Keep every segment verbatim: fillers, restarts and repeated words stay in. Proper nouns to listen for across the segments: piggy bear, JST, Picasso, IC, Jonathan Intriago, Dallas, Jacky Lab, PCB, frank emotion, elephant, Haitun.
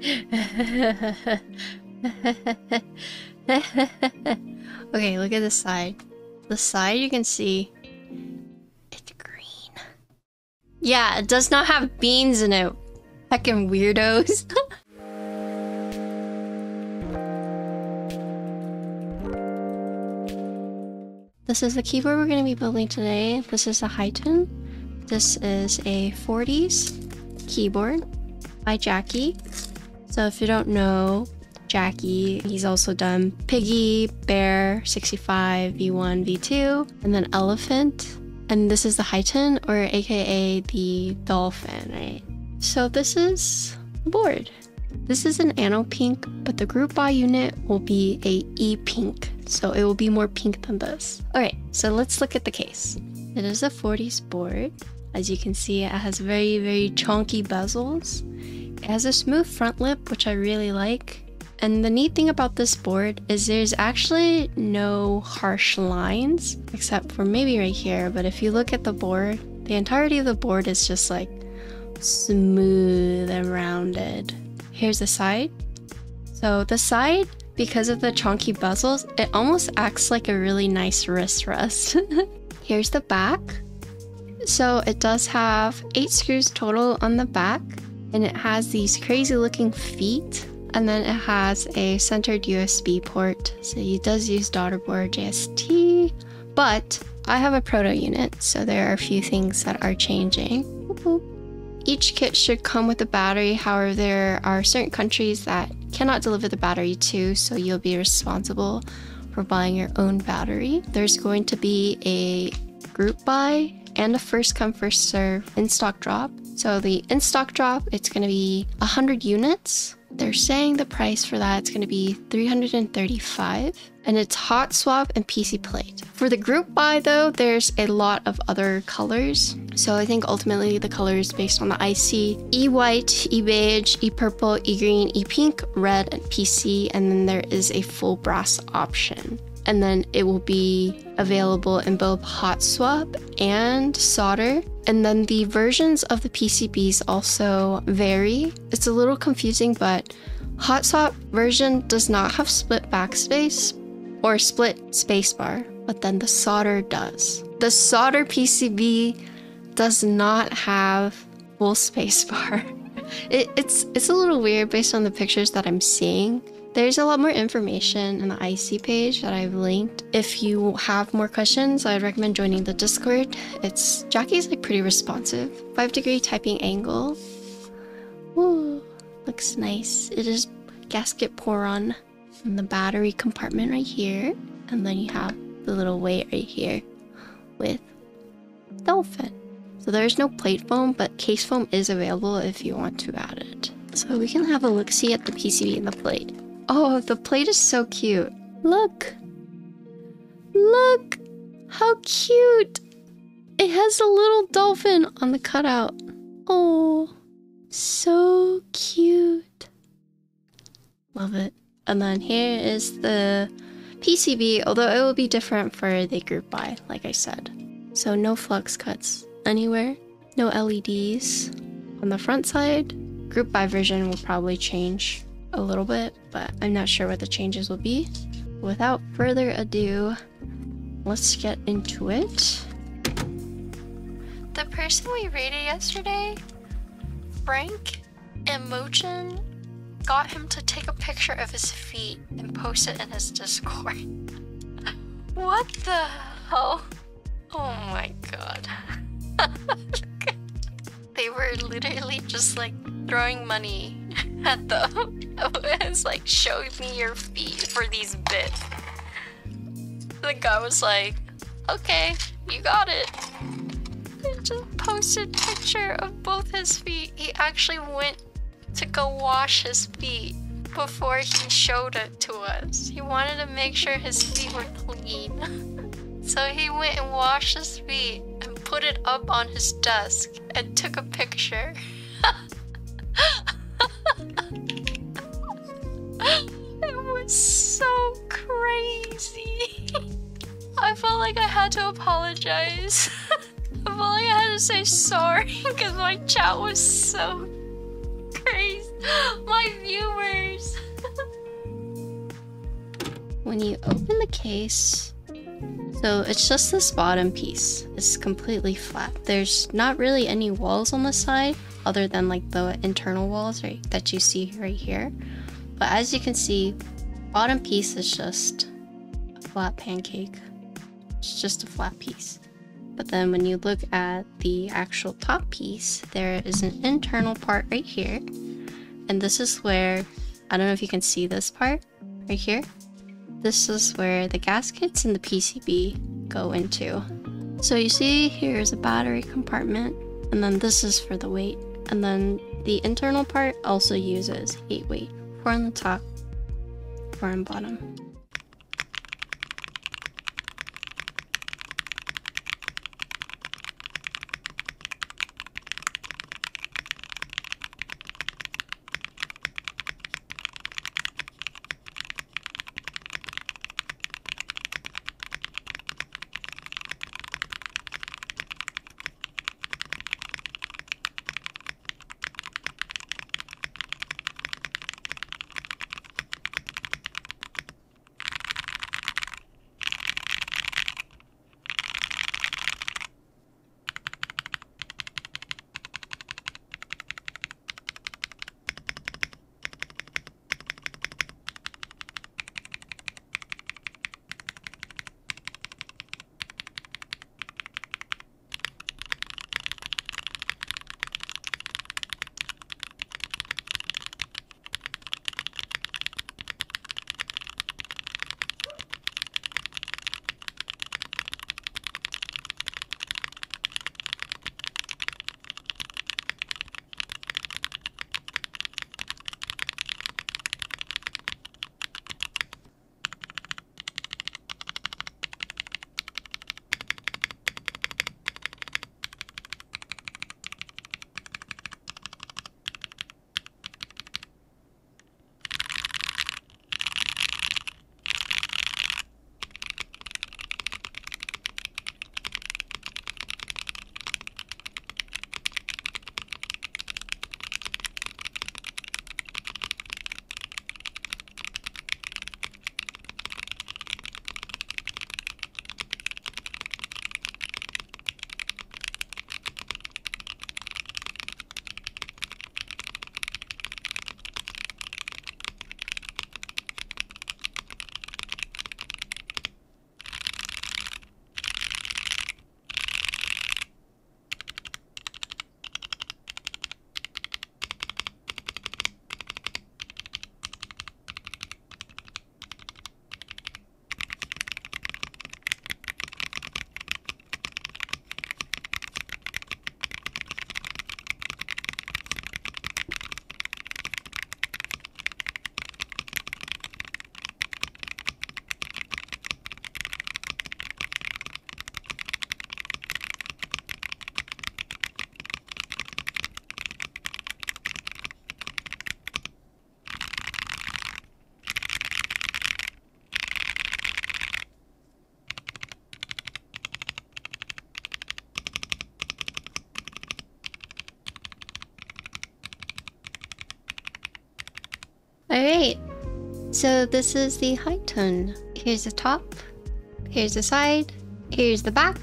Okay, look at the side. The side you can see it's green. Yeah, it does not have beans in it. Fucking weirdos. This is the keyboard we're going to be building today. This is a hǎitún. This is a forties keyboard by Jacky. So if you don't know Jacky, he's also done Piggy, Bear, sixty-five, V one, V two, and then Elephant. And this is the hǎitún, or aka the dolphin, right? So this is the board. This is an Ano pink, but the group by unit will be a E pink. So it will be more pink than this. All right, so let's look at the case. It is a forties board. As you can see, it has very, very chonky bezels. It has a smooth front lip, which I really like. And the neat thing about this board is there's actually no harsh lines, except for maybe right here. But if you look at the board, the entirety of the board is just like smooth and rounded. Here's the side. So the side, because of the chonky bezels, it almost acts like a really nice wrist rest. Here's the back. So it does have eight screws total on the back. And it has these crazy looking feet. And then it has a centered U S B port. So it does use daughterboard J S T. But I have a proto unit, so there are a few things that are changing. Each kit should come with a battery. However, there are certain countries that cannot deliver the battery to, so you'll be responsible for buying your own battery. There's going to be a group buy and a first come first serve in-stock drop. So the in-stock drop, it's going to be one hundred units. They're saying the price for that it's going to be three hundred thirty-five dollars, and it's hot swap and P C plate. For the group buy though, there's a lot of other colors. So I think ultimately the color is based on the I C. E-white, E-beige, E-purple, E-green, E-pink, red, and P C, and then there is a full brass option. And then it will be available in both hot swap and solder. And then the versions of the P C Bs also vary. It's a little confusing, but hot swap version does not have split backspace or split spacebar, but then the solder does. The solder P C B does not have full spacebar. it, it's, it's a little weird based on the pictures that I'm seeing. There's a lot more information in the I C page that I've linked. If you have more questions, I'd recommend joining the Discord. It's Jacky's like pretty responsive. Five degree typing angle. Ooh, looks nice. It is gasket pour on in the battery compartment right here. And then you have the little weight right here with dolphin. So there's no plate foam, but case foam is available if you want to add it. So we can have a look-see at the P C B and the plate. Oh, the plate is so cute. Look. Look how cute. It has a little dolphin on the cutout. Oh, so cute. Love it. And then here is the P C B, although it will be different for the group buy, like I said. So no flux cuts anywhere, no L E Ds on the front side. Group buy version will probably change a little bit, but I'm not sure what the changes will be. Without further ado, let's get into it. The person we raided yesterday, Frank Emotion, got him to take a picture of his feet and post it in his Discord. What the hell? Oh my god. They were literally just like throwing money at them. It was like, show me your feet for these bits. The guy was like, okay, you got it. He just posted a picture of both his feet. He actually went to go wash his feet before he showed it to us. He wanted to make sure his feet were clean. So he went and washed his feet and put it up on his desk and took a picture. It was so crazy. I felt like I had to apologize. I felt like I had to say sorry because my chat was so crazy. My view when you open the case, so it's just this bottom piece. It's completely flat. There's not really any walls on the side other than like the internal walls right that you see right here. But as you can see, bottom piece is just a flat pancake. It's just a flat piece. But then when you look at the actual top piece, there is an internal part right here. And this is where, I don't know if you can see this part right here. This is where the gaskets and the P C B go into. So you see here is a battery compartment, and then this is for the weight. And then the internal part also uses eight weight, four on the top, four on bottom. Alright, so this is the hǎitún. Here's the top, here's the side, here's the back.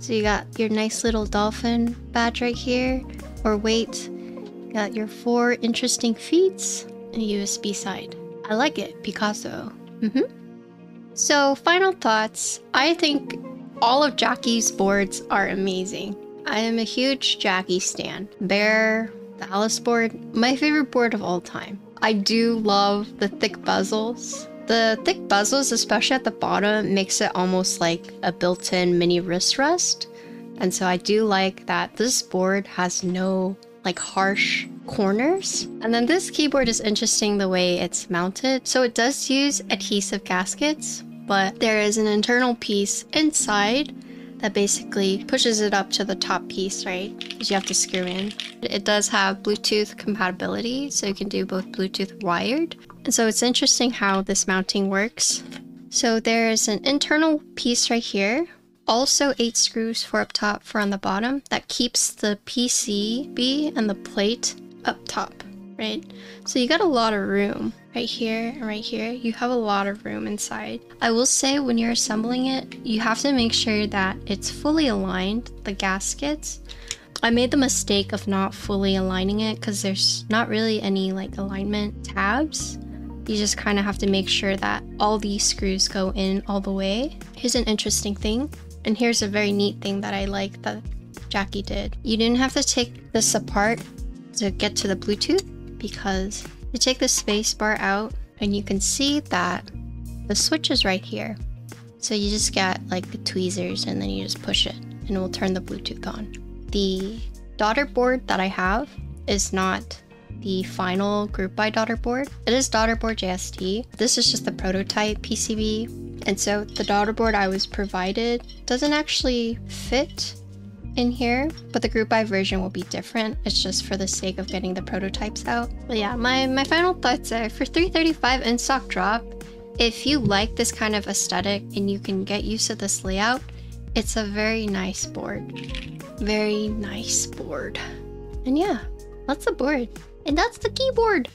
So you got your nice little dolphin badge right here, or weight. You got your four interesting feats, and a U S B side. I like it, Picasso. Mm-hmm. So final thoughts, I think all of Jacky's boards are amazing. I am a huge Jacky stan. Bear, the Alice board, my favorite board of all time. I do love the thick bezels. The thick bezels, especially at the bottom, makes it almost like a built-in mini wrist rest. And so I do like that this board has no like harsh corners. And then this keyboard is interesting the way it's mounted. So it does use adhesive gaskets, but there is an internal piece inside that basically pushes it up to the top piece, right? Because you have to screw in. It does have Bluetooth compatibility, so you can do both Bluetooth wired. And so it's interesting how this mounting works. So there is an internal piece right here. Also eight screws, four up top, four on the bottom. That keeps the P C B and the plate up top. right? So you got a lot of room right here and right here. You have a lot of room inside. I will say when you're assembling it, you have to make sure that it's fully aligned, the gaskets. I made the mistake of not fully aligning it because there's not really any like alignment tabs. You just kind of have to make sure that all these screws go in all the way. Here's an interesting thing, and here's a very neat thing that I like that Jacky did. You didn't have to take this apart to get to the Bluetooth, because you take the space bar out and you can see that the switch is right here. So you just get like the tweezers and then you just push it and it will turn the Bluetooth on. The daughter board that I have is not the final group by daughter board. It is daughter board J S T. This is just the prototype P C B. And so the daughter board I was provided doesn't actually fit in here, but the group by version will be different. It's just for the sake of getting the prototypes out. But yeah, my, my final thoughts are for three thirty-five in stock drop, if you like this kind of aesthetic and you can get used to this layout, it's a very nice board. Very nice board. And yeah, that's the board. And that's the keyboard!